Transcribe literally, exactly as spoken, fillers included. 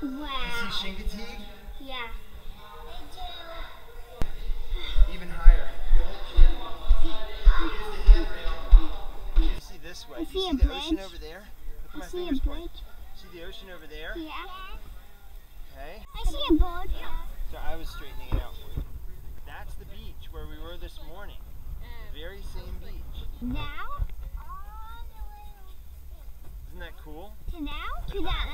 Wow. You see Shingeteague? Yeah. I do. Even higher. Go. You see this way. I see, you see a the bridge. Ocean over there? Look at my I see a bridge. Point. See the ocean over there? Yeah. Okay. I see a boat. Yeah. So I was straightening it out for you. That's the beach where we were this morning. The very same beach. Now? Isn't that cool? To now? To that.